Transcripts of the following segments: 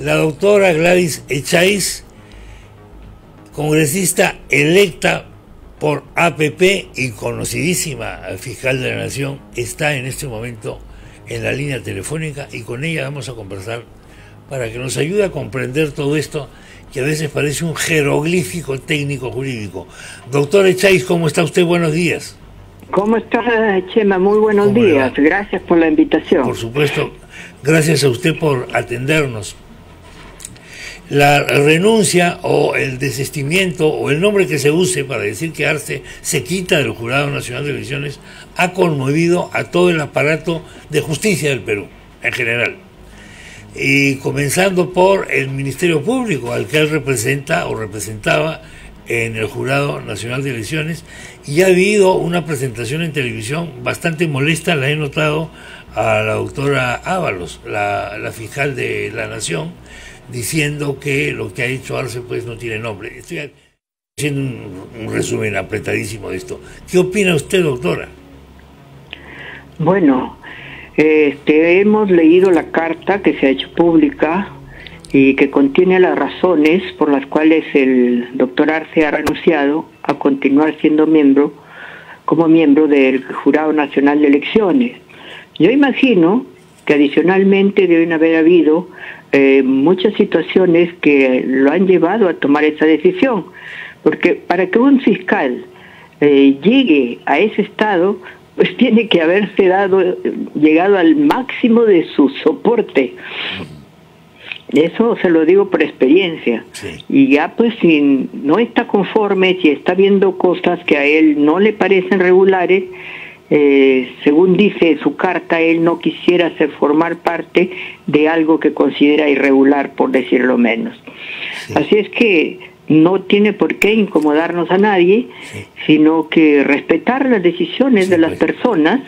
la doctora Gladys Echaiz, congresista electa por APP y conocidísima fiscal de la Nación, está en este momento en la línea telefónica y con ella vamos a conversar para que nos ayude a comprender todo esto que a veces parece un jeroglífico técnico jurídico. Doctora Echaiz, ¿cómo está usted? Buenos días. ¿Cómo estás, Chema? Muy buenos días. Gracias por la invitación. Por supuesto, gracias a usted por atendernos. La renuncia o el desistimiento o el nombre que se use para decir que Arce se quita del Jurado Nacional de Elecciones ha conmovido a todo el aparato de justicia del Perú en general. Y comenzando por el Ministerio Público, al que él representa o representaba en el Jurado Nacional de Elecciones, y ha habido una presentación en televisión bastante molesta, la he notado, a la doctora Ávalos, la fiscal de la Nación, diciendo que lo que ha hecho Arce pues no tiene nombre. Estoy haciendo un resumen apretadísimo de esto. ¿Qué opina usted, doctora? Bueno, hemos leído la carta que se ha hecho pública y que contiene las razones por las cuales el doctor Arce ha renunciado a continuar siendo miembro del Jurado Nacional de Elecciones. Yo imagino que adicionalmente deben haber habido muchas situaciones que lo han llevado a tomar esa decisión, porque para que un fiscal llegue a ese estado, pues tiene que haberse llegado al máximo de su soporte. Eso se lo digo por experiencia. Sí. Y ya pues si no está conforme, si está viendo cosas que a él no le parecen regulares, según dice su carta, él no quisiera formar parte de algo que considera irregular, por decirlo menos. Sí. Así es que no tiene por qué incomodarnos a nadie, sí, sino que respetar las decisiones, sí, de las personas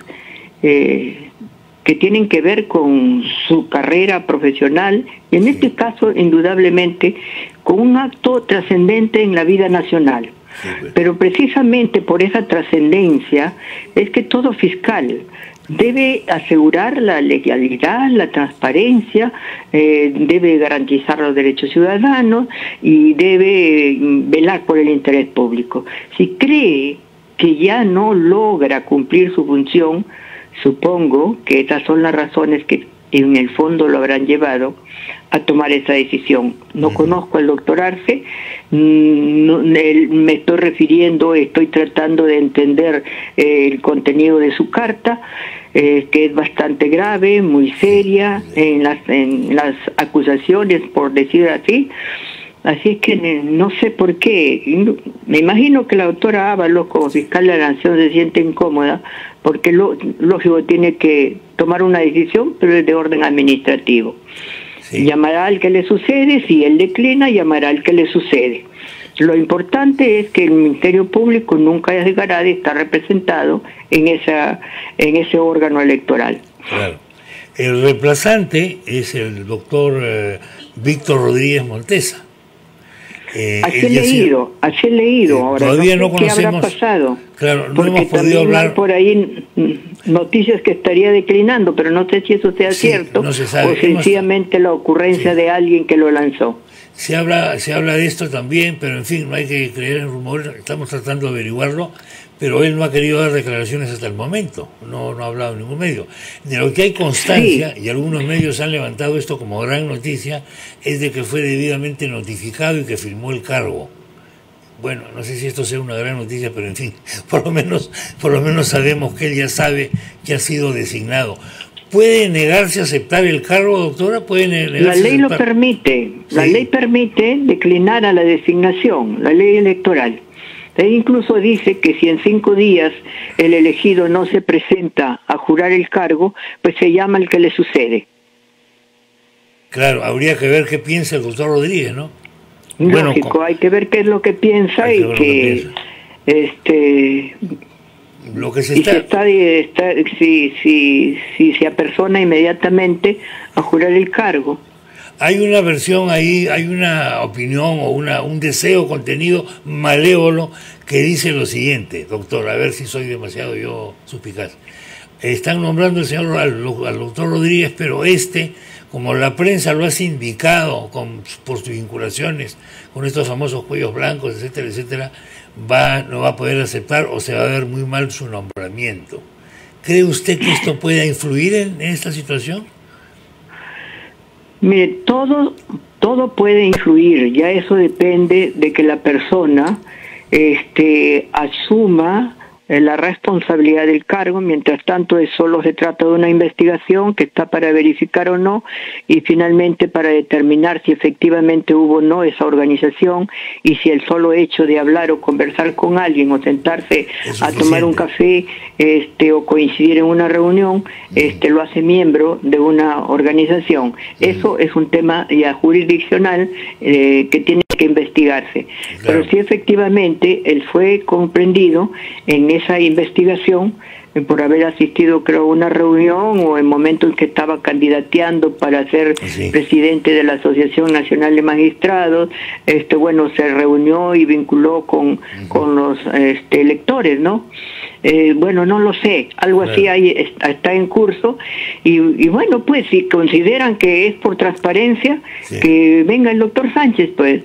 que tienen que ver con su carrera profesional y en este caso indudablemente con un acto trascendente en la vida nacional. Sí, pues. Pero precisamente por esa trascendencia es que todo fiscal debe asegurar la legalidad, la transparencia, debe garantizar los derechos ciudadanos y debe velar por el interés público. Si cree que ya no logra cumplir su función, supongo que estas son las razones que en el fondo lo habrán llevado a tomar esa decisión. No conozco al doctor Arce, me estoy refiriendo, estoy tratando de entender el contenido de su carta, que es bastante grave, muy seria, en las acusaciones, por decir así. Así es que no sé por qué. Me imagino que la doctora Ávalos, como fiscal de la Nación, se siente incómoda, porque lógico tiene que tomar una decisión, pero es de orden administrativo. Sí. Llamará al que le sucede, si él declina, llamará al que le sucede. Lo importante es que el Ministerio Público nunca dejará de estar representado en ese órgano electoral. Claro. El reemplazante es el doctor Víctor Rodríguez Montesa. Así he leído ahora. Todavía no sé qué habrá pasado. Claro, no hemos podido hablar. Por ahí noticias que estaría declinando, pero no sé si eso sea cierto, no se sabe, o sencillamente la ocurrencia de alguien que lo lanzó. Se habla de esto también, pero en fin, no hay que creer en rumores, estamos tratando de averiguarlo, pero él no ha querido dar declaraciones hasta el momento, no ha hablado en ningún medio. De lo que hay constancia, y algunos medios han levantado esto como gran noticia, es de que fue debidamente notificado y que firmó el cargo. Bueno, no sé si esto sea una gran noticia, pero en fin, por lo menos sabemos que él ya sabe que ha sido designado. ¿Puede negarse a aceptar el cargo, doctora? ¿Puede negarse la ley lo permite, ¿sí? La ley permite declinar a la designación, la ley electoral. Él incluso dice que si en 5 días el elegido no se presenta a jurar el cargo, pues se llama el que le sucede. Claro, habría que ver qué piensa el doctor Rodríguez, ¿no? Lógico, bueno, hay que ver qué es lo que piensa y si se apersona inmediatamente a jurar el cargo. Hay una versión ahí, hay una opinión o un deseo contenido malévolo que dice lo siguiente, doctor, a ver si soy demasiado yo suspicaz. Están nombrando al doctor Rodríguez, pero como la prensa lo ha sindicado por sus vinculaciones con estos famosos cuellos blancos, etcétera, etcétera, no va a poder aceptar o se va a ver muy mal su nombramiento. ¿Cree usted que esto pueda influir en esta situación? Mire, todo puede influir, ya eso depende de que la persona asuma la responsabilidad del cargo. Mientras tanto, solo se trata de una investigación que está para verificar o no y finalmente para determinar si efectivamente hubo o no esa organización, y si el solo hecho de hablar o conversar con alguien o sentarse a tomar un café o coincidir en una reunión lo hace miembro de una organización. Eso es un tema ya jurisdiccional que tiene que investigarse. Claro. Pero si efectivamente él fue comprendido en esa investigación por haber asistido, creo, a una reunión o en momentos en que estaba candidateando para ser presidente de la Asociación Nacional de Magistrados, bueno, se reunió y vinculó con los electores, ¿no? Bueno, no lo sé, algo así está en curso, y bueno, pues si consideran que es por transparencia, que venga el doctor Sánchez, pues.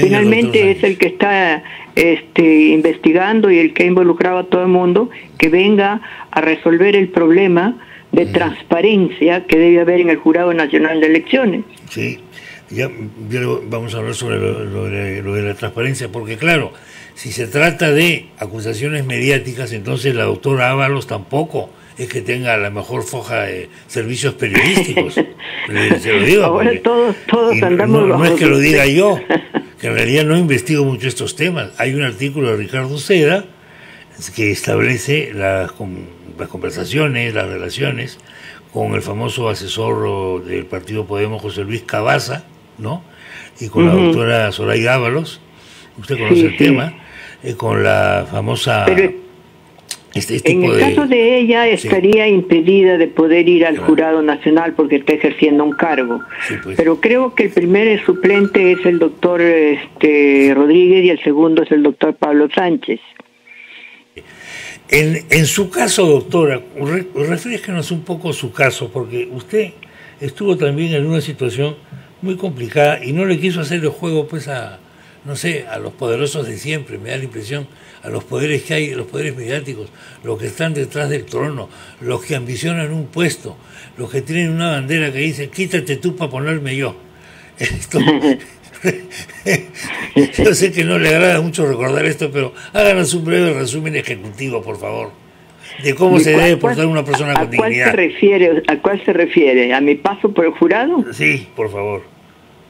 Finalmente es el que está investigando y el que ha involucrado a todo el mundo, que venga a resolver el problema de transparencia que debe haber en el Jurado Nacional de Elecciones. Sí, ya vamos a hablar sobre lo de la transparencia, porque claro, si se trata de acusaciones mediáticas, entonces la doctora Ávalos tampoco es que tenga la mejor foja de servicios periodísticos. Se lo digo, ahora todos andamos no es que lo diga yo, que en realidad no investigo mucho estos temas. Hay un artículo de Ricardo Seda que establece las conversaciones, las relaciones con el famoso asesor del partido Podemos, José Luis Cabasa, ¿no? Y con la doctora Soraya Ávalos, usted conoce el tema, con la famosa... en el caso de ella estaría impedida de poder ir al Jurado Nacional porque está ejerciendo un cargo, pues. Pero creo que el primer suplente es el doctor Rodríguez y el segundo es el doctor Pablo Sánchez. En su caso, doctora, refrescanos un poco su caso, porque usted estuvo también en una situación muy complicada y no le quiso hacer el juego pues a... no sé, a los poderosos de siempre, me da la impresión, a los poderes que hay, los poderes mediáticos, los que están detrás del trono, los que ambicionan un puesto, los que tienen una bandera que dice, quítate tú para ponerme yo. Yo sé que no le agrada mucho recordar esto, pero háganos un breve resumen ejecutivo, por favor, de cómo se debe portar una persona con dignidad. ¿A cuál se refiere? ¿A mi paso por el jurado? Sí, por favor.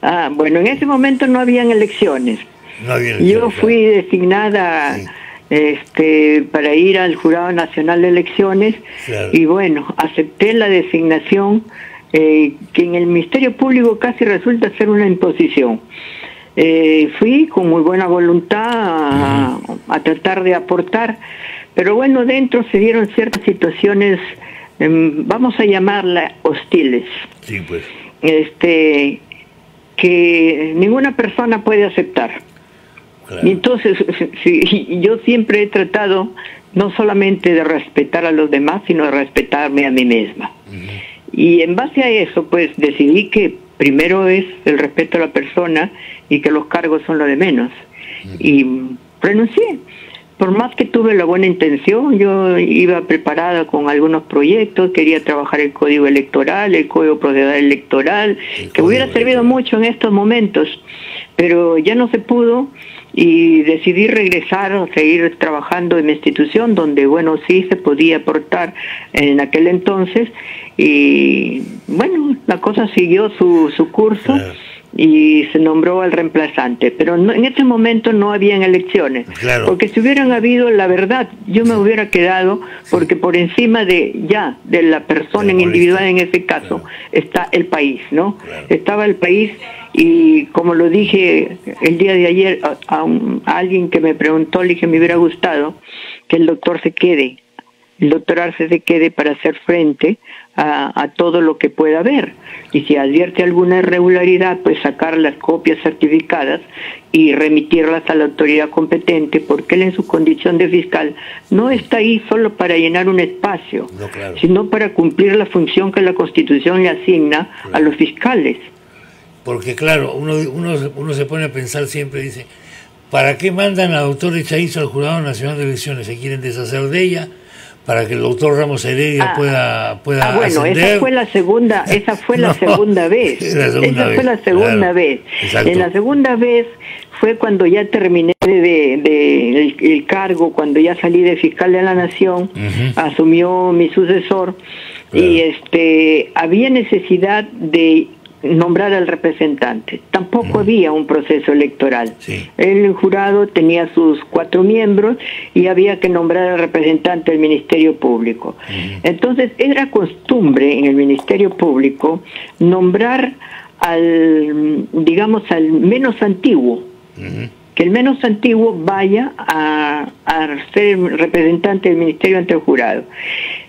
Ah, bueno, en ese momento no habían elecciones. Yo fui designada para ir al Jurado Nacional de Elecciones y bueno, acepté la designación que en el Ministerio Público casi resulta ser una imposición. Fui con muy buena voluntad a tratar de aportar, pero bueno, dentro se dieron ciertas situaciones, vamos a llamarlas hostiles. Sí, pues. Que ninguna persona puede aceptar. Claro. Y entonces yo siempre he tratado no solamente de respetar a los demás, sino de respetarme a mí misma. Y en base a eso, pues decidí que primero es el respeto a la persona y que los cargos son lo de menos. Y renuncié. Por más que tuve la buena intención, yo iba preparada con algunos proyectos, quería trabajar el código electoral, el código procesal electoral, que hubiera servido mucho en estos momentos, pero ya no se pudo y decidí regresar a seguir trabajando en mi institución, donde, bueno, sí se podía aportar en aquel entonces, y bueno, la cosa siguió su curso. Y se nombró al reemplazante, pero no, en ese momento no habían elecciones, porque si hubieran habido, la verdad, yo me hubiera quedado, porque por encima de la persona individual en ese caso está el país, ¿no? Estaba el país, y como lo dije el día de ayer a alguien que me preguntó, le dije, me hubiera gustado que el doctor se quede el doctor Arce se quede para hacer frente a todo lo que pueda haber, y si advierte alguna irregularidad, pues sacar las copias certificadas y remitirlas a la autoridad competente, porque él en su condición de fiscal no está ahí solo para llenar un espacio, no, claro, sino para cumplir la función que la Constitución le asigna, claro, a los fiscales. Porque claro, uno se pone a pensar siempre, dice, ¿para qué mandan al doctor Echaiz al Jurado Nacional de Elecciones? ¿Se quieren deshacer de ella? Para que el doctor Ramos Heredia pueda bueno, ascender. Esa fue la segunda vez. Exacto. En la segunda vez fue cuando ya terminé el cargo, cuando ya salí de fiscal de la Nación, asumió mi sucesor, claro, y había necesidad de nombrar al representante. Tampoco había un proceso electoral. Sí. El jurado tenía sus 4 miembros y había que nombrar al representante del Ministerio Público. Entonces era costumbre en el Ministerio Público nombrar al, digamos, al menos antiguo. Que el menos antiguo vaya a ser representante del ministerio ante el jurado.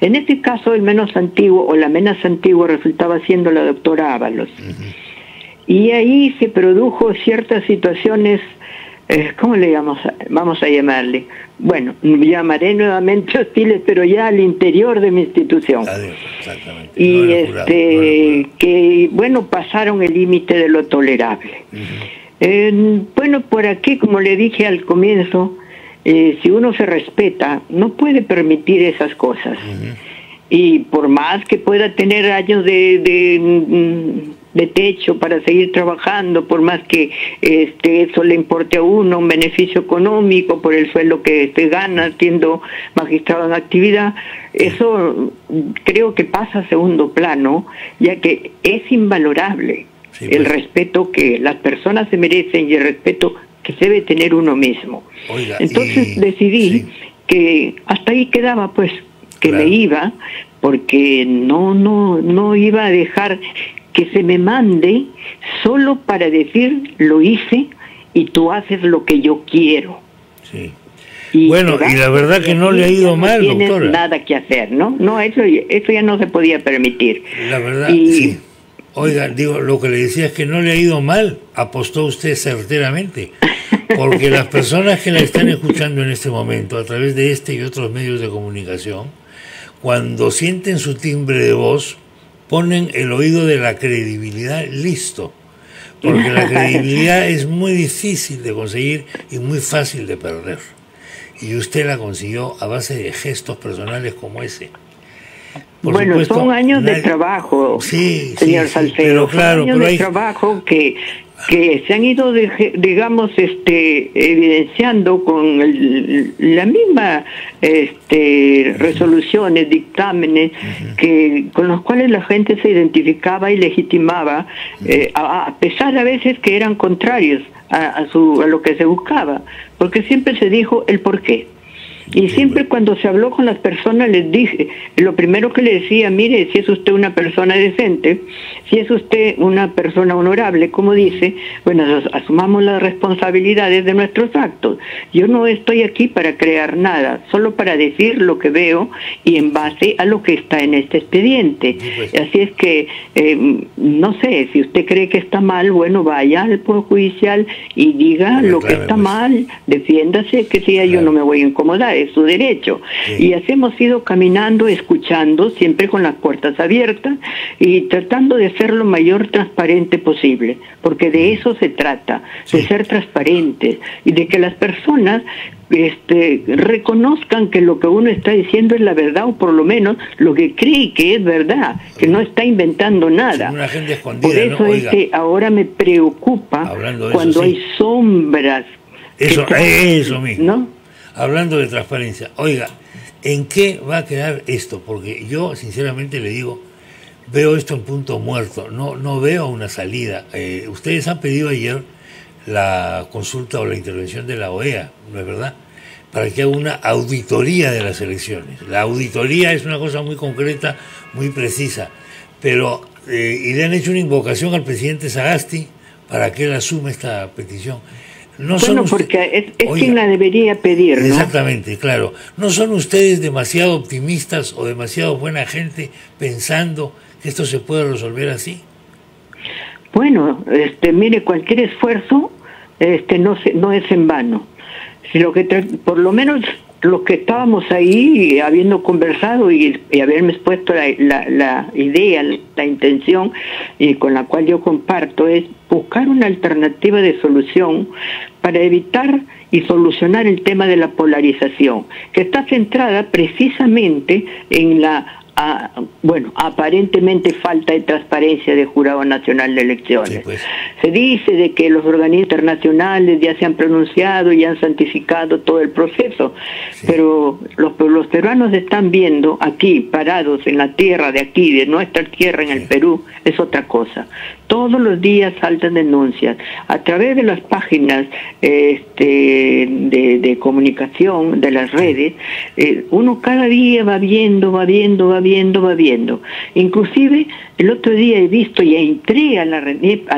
En este caso, el menos antiguo o la menos antigua resultaba siendo la doctora Ávalos. Y ahí se produjo ciertas situaciones, ¿cómo le llamamos? Vamos a llamarle. Bueno, llamaré nuevamente hostiles, pero ya al interior de mi institución. Adiós, exactamente. Y no era jurado, que, bueno, pasaron el límite de lo tolerable. Bueno, por aquí, como le dije al comienzo, si uno se respeta, no puede permitir esas cosas. Y por más que pueda tener años de techo para seguir trabajando, por más que eso le importe a uno, un beneficio económico por el sueldo que se gana siendo magistrado en actividad, eso creo que pasa a segundo plano, ya que es invalorable. Sí, pues, el respeto que las personas se merecen y el respeto que debe tener uno mismo. Oiga, entonces decidí que hasta ahí quedaba, pues, que me iba, porque no iba a dejar que se me mande solo para decir lo hice y tú haces lo que yo quiero. Sí. Y bueno, y la verdad que no le ha ido mal, doctora. No tienes nada que hacer, ¿no? No, eso ya no se podía permitir. La verdad, sí. Oiga, digo, lo que le decía es que no le ha ido mal, apostó usted certeramente, porque las personas que la están escuchando en este momento a través de este y otros medios de comunicación, cuando sienten su timbre de voz, ponen el oído de la credibilidad listo, porque la credibilidad es muy difícil de conseguir y muy fácil de perder, y usted la consiguió a base de gestos personales como ese. Por bueno, supuesto, son años de trabajo, señor Salcedo, pero claro, son años de trabajo que se han ido, digamos, evidenciando con la misma resoluciones, dictámenes, que con los cuales la gente se identificaba y legitimaba, a pesar a veces que eran contrarios a lo que se buscaba, porque siempre se dijo el porqué. Y siempre cuando se habló con las personas les dije, lo primero que le decía, mire, si es usted una persona decente, si es usted una persona honorable, como dice, bueno, asumamos las responsabilidades de nuestros actos. Yo no estoy aquí para crear nada, solo para decir lo que veo y en base a lo que está en este expediente. Así es que, no sé, si usted cree que está mal, bueno, vaya al Poder Judicial y diga lo que está mal, defiéndase, que si yo no me voy a incomodar. Es su derecho. Y así hemos ido caminando, escuchando, siempre con las puertas abiertas y tratando de ser lo mayor transparente posible, porque de eso se trata, de ser transparentes y de que las personas reconozcan que lo que uno está diciendo es la verdad, o por lo menos lo que cree que es verdad, que no está inventando nada. Una gente escondida, por eso, ¿no? Es que ahora me preocupa cuando hay sombras. Eso mismo, ¿no? Hablando de transparencia, oiga, ¿en qué va a quedar esto? Porque yo, sinceramente, le digo, veo esto en punto muerto, no veo una salida. Ustedes han pedido ayer la consulta o la intervención de la OEA, ¿no es verdad?, para que haga una auditoría de las elecciones. La auditoría es una cosa muy concreta, muy precisa, pero y le han hecho una invocación al presidente Sagasti para que él asuma esta petición. No bueno, son porque es oiga, quien la debería pedir, ¿no? Exactamente, claro. ¿No son ustedes demasiado optimistas o demasiado buena gente pensando que esto se puede resolver así? Bueno, mire, cualquier esfuerzo no es en vano. Si lo que por lo menos los que estábamos ahí, habiendo conversado y haberme expuesto la idea, la intención, y con la cual yo comparto, es buscar una alternativa de solución para evitar y solucionar el tema de la polarización, que está centrada precisamente en la aparentemente falta de transparencia del Jurado Nacional de Elecciones. Sí, pues. Se dice de que los organismos internacionales ya se han pronunciado y han santificado todo el proceso, sí, pero los peruanos están viendo aquí, parados en la tierra de aquí, de nuestra tierra en el Perú, es otra cosa. Todos los días saltan denuncias. A través de las páginas de comunicación, de las redes, uno cada día va viendo. Inclusive el otro día he visto y entré a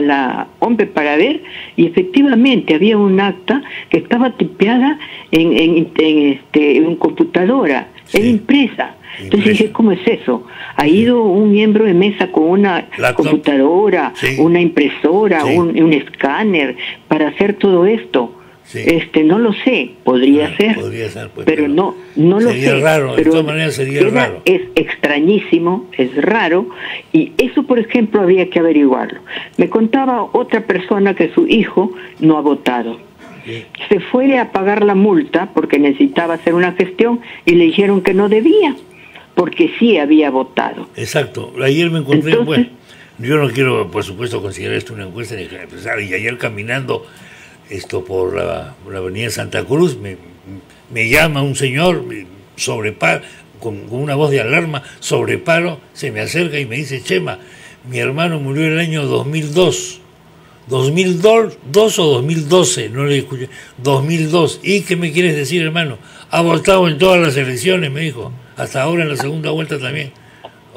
la ONPE para ver, y efectivamente había un acta que estaba tipeada en computadora, sí, era impresa. Entonces dije, ¿cómo es eso? Ha ido un miembro de mesa con una computadora, sí, una impresora, sí, un escáner para hacer todo esto. Sí. No lo sé, podría ser, pues, pero no lo sé. Sería raro, de todas maneras sería raro. Es extrañísimo, es raro, y eso, por ejemplo, habría que averiguarlo. Me contaba otra persona que su hijo no ha votado. Sí. Se fue a pagar la multa porque necesitaba hacer una gestión y le dijeron que no debía, porque sí había votado. Exacto, ayer me encontré, entonces, yo no quiero, por supuesto, considerar esto una encuesta, y ayer caminando por la avenida Santa Cruz, me llama un señor, con una voz de alarma, sobreparo, se me acerca y me dice: Chema, mi hermano murió en el año 2002, 2002 o 2012, no le escuché, 2002, ¿y qué me quieres decir, hermano? Ha votado en todas las elecciones, me dijo, hasta ahora en la segunda vuelta también.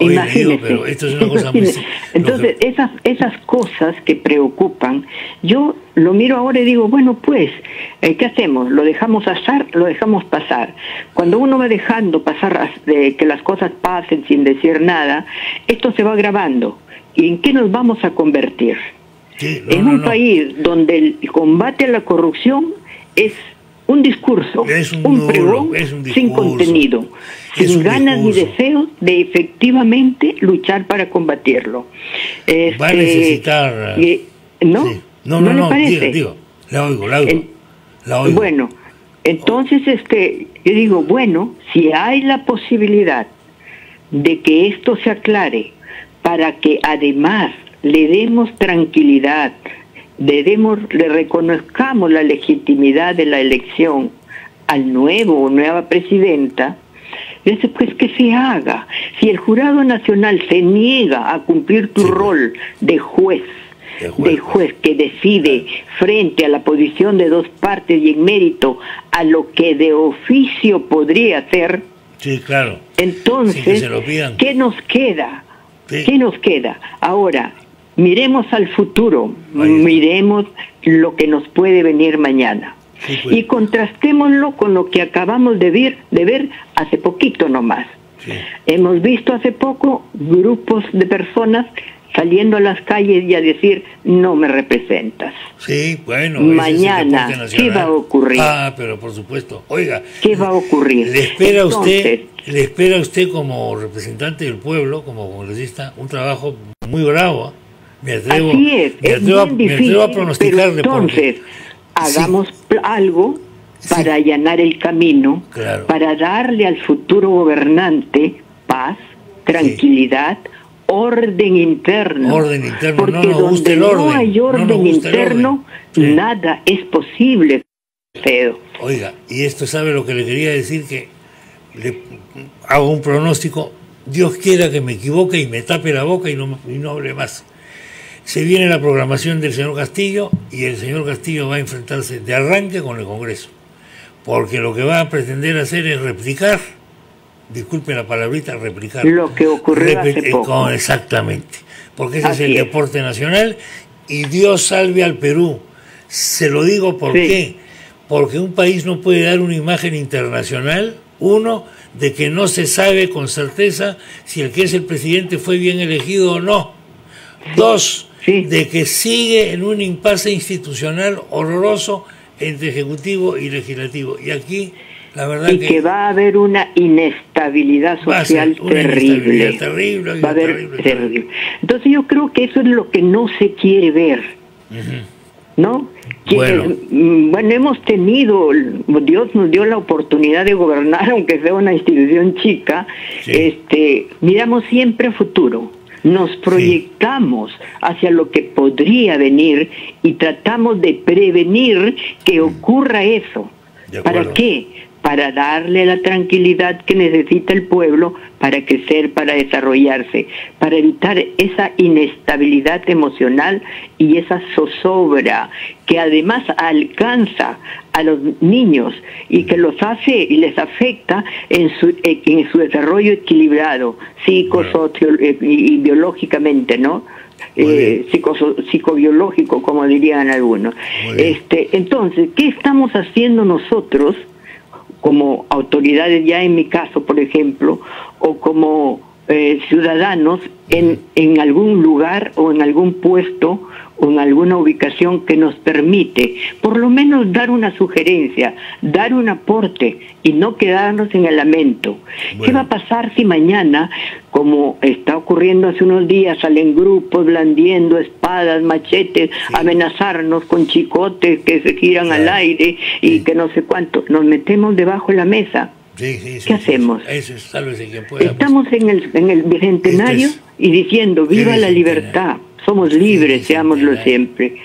Imagínese, pero esto es una cosa muy... Entonces, esas cosas que preocupan, yo lo miro ahora y digo, bueno, pues, ¿qué hacemos? ¿Lo dejamos pasar? ¿Lo dejamos pasar? Cuando uno va dejando pasar que las cosas pasen sin decir nada, esto se va agravando. ¿Y en qué nos vamos a convertir? Sí, en un país donde el combate a la corrupción es un discurso, un pregón sin contenido, sin ganas ni deseos de efectivamente luchar para combatirlo. Va a necesitar... ¿no? Sí. No, digo, la oigo. Bueno, entonces yo digo, bueno, si hay la posibilidad de que esto se aclare para que además le demos tranquilidad, le reconozcamos la legitimidad de la elección al nuevo o nueva presidenta, pues que se haga. Si el Jurado Nacional se niega a cumplir tu rol de juez que decide frente a la posición de dos partes y en mérito a lo que de oficio podría hacer, sí, claro, entonces, ¿qué nos queda? Sí. ¿Qué nos queda? Ahora, miremos al futuro, miremos lo que nos puede venir mañana, sí, pues, y contrastémoslo con lo que acabamos de ver hace poquito nomás. Sí. Hemos visto hace poco grupos de personas saliendo a las calles y a decir, no me representas. Sí, bueno. Mañana, ¿qué va a ocurrir? Ah, pero por supuesto. Oiga, ¿qué va a ocurrir? ¿Le espera a usted como representante del pueblo, como congresista, un trabajo muy bravo? Me atrevo a pronosticarle. Entonces, hagamos algo para allanar el camino, claro, para darle al futuro gobernante paz, tranquilidad, orden interno, porque donde no hay orden interno, nada es posible. Oiga, y esto, sabe lo que le quería decir, que le hago un pronóstico, Dios quiera que me equivoque y me tape la boca y no hable más. Se viene la programación del señor Castillo, y el señor Castillo va a enfrentarse de arranque con el Congreso, porque lo que va a pretender hacer es replicar, disculpe la palabrita, replicar lo que ocurrió hace poco. Exactamente, porque ese es el deporte nacional, y Dios salve al Perú. Se lo digo por qué. Porque un país no puede dar una imagen internacional, uno, de que no se sabe con certeza si el que es el presidente fue bien elegido o no. Dos, de que sigue en un impasse institucional horroroso entre ejecutivo y legislativo. Y aquí, la verdad que va a haber una inestabilidad social terrible. Va a haber terrible. Entonces yo creo que eso es lo que no se quiere ver. ¿No? Bueno, hemos tenido, Dios nos dio la oportunidad de gobernar, aunque sea una institución chica, miramos siempre a futuro, nos proyectamos hacia lo que podría venir y tratamos de prevenir que ocurra eso. ¿Para qué? Para darle la tranquilidad que necesita el pueblo para crecer, para desarrollarse, para evitar esa inestabilidad emocional y esa zozobra que además alcanza a los niños y que los hace y les afecta en su desarrollo equilibrado, psicosocio y biológicamente, ¿no? Psicobiológico, como dirían algunos. Entonces, ¿qué estamos haciendo nosotros como autoridades, ya en mi caso, por ejemplo, o como ciudadanos en algún lugar o en algún puesto o en alguna ubicación que nos permite por lo menos dar una sugerencia, dar un aporte y no quedarnos en el lamento? ¿Qué va a pasar si mañana, como está ocurriendo hace unos días, salen grupos blandiendo espadas, machetes, amenazarnos con chicotes que se giran al aire y que no sé cuánto? Nos metemos debajo de la mesa. ¿Qué hacemos? Estamos en el bicentenario y diciendo, viva la libertad, somos libres, seámoslo siempre.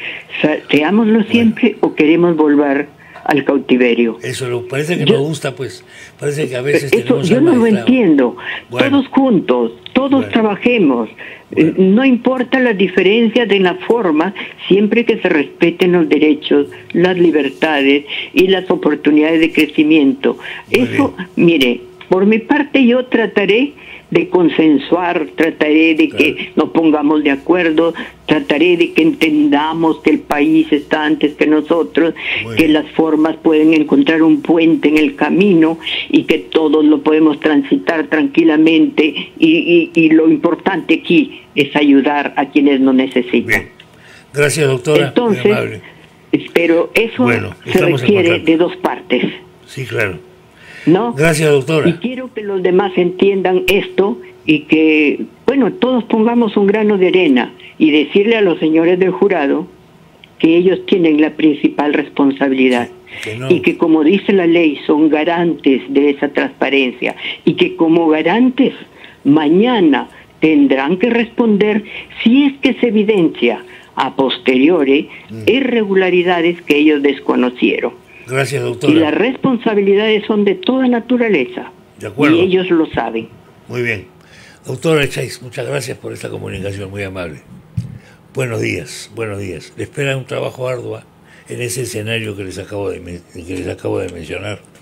Seámoslo siempre o queremos volver al cautiverio. Eso parece que nos gusta, pues. Parece que a veces eso, yo no lo entiendo. Todos juntos, todos trabajemos. No importa las diferencias de la forma, siempre que se respeten los derechos, las libertades y las oportunidades de crecimiento. Eso, mire, por mi parte yo trataré de consensuar, trataré de que nos pongamos de acuerdo, trataré de que entendamos que el país está antes que nosotros, que las formas pueden encontrar un puente en el camino y que todos lo podemos transitar tranquilamente y lo importante aquí es ayudar a quienes nos necesitan. Gracias, doctora. Entonces, pero eso se requiere de dos partes. Sí, claro. ¿No? Gracias, doctora. Y quiero que los demás entiendan esto y que, bueno, todos pongamos un grano de arena y decirle a los señores del jurado que ellos tienen la principal responsabilidad y que, como dice la ley, son garantes de esa transparencia y que como garantes mañana tendrán que responder si es que se evidencia a posteriori irregularidades que ellos desconocieron. Gracias, doctora. Y las responsabilidades son de toda naturaleza. De acuerdo. Y ellos lo saben. Muy bien. Doctora Echaiz, muchas gracias por esta comunicación muy amable. Buenos días, buenos días. Le espera un trabajo arduo en ese escenario que les acabo de mencionar.